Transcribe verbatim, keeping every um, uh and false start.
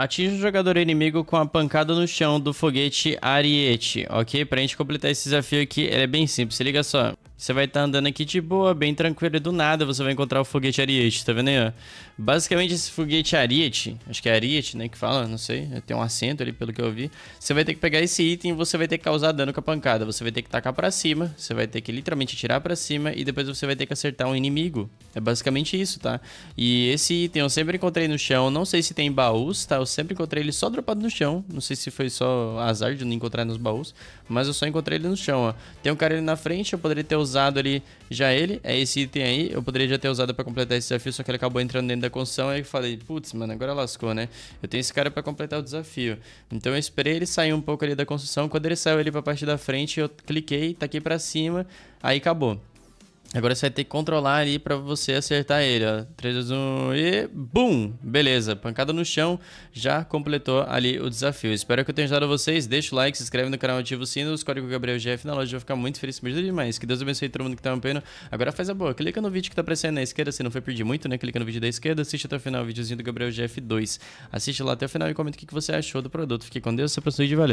Atinge o jogador inimigo com a pancada no chão do foguete Ariete, ok? Pra gente completar esse desafio aqui, ele é bem simples, se liga só. Você vai estar tá andando aqui de boa, bem tranquilo, e do nada você vai encontrar o foguete Ariete, tá vendo aí? Basicamente esse foguete Ariete, acho que é Ariete, né, que fala, não sei, tem um acento ali pelo que eu vi. Você vai ter que pegar esse item e você vai ter que causar dano com a pancada, você vai ter que tacar pra cima, você vai ter que literalmente tirar pra cima e depois você vai ter que acertar um inimigo. É basicamente isso, tá? E esse item eu sempre encontrei no chão, não sei se tem baús, tá? Eu sempre encontrei ele só dropado no chão. Não sei se foi só azar de não encontrar nos baús, mas eu só encontrei ele no chão, ó. Tem um cara ali na frente, eu poderia ter usado ali já ele. É esse item aí, eu poderia já ter usado pra completar esse desafio, só que ele acabou entrando dentro da construção. Aí eu falei, putz, mano, agora lascou, né? Eu tenho esse cara pra completar o desafio. Então eu esperei ele sair um pouco ali da construção. Quando ele saiu ali pra parte da frente, eu cliquei, taquei pra cima, aí acabou. Agora você vai ter que controlar ali pra você acertar ele, ó. três, dois, um e... BUM! Beleza, pancada no chão, já completou ali o desafio. Espero que eu tenha ajudado vocês. Deixa o like, se inscreve no canal, ativa o sino, os códigos GabrielGF na loja. Eu vou ficar muito feliz, me ajuda demais. Que Deus abençoe todo mundo que tá apoiando. Agora faz a boa, clica no vídeo que tá aparecendo na esquerda, se não foi perder muito, né? Clica no vídeo da esquerda, assiste até o final o videozinho do GabrielGF dois. Assiste lá até o final e comenta o que você achou do produto. Fique com Deus, até o próximo vídeo, valeu!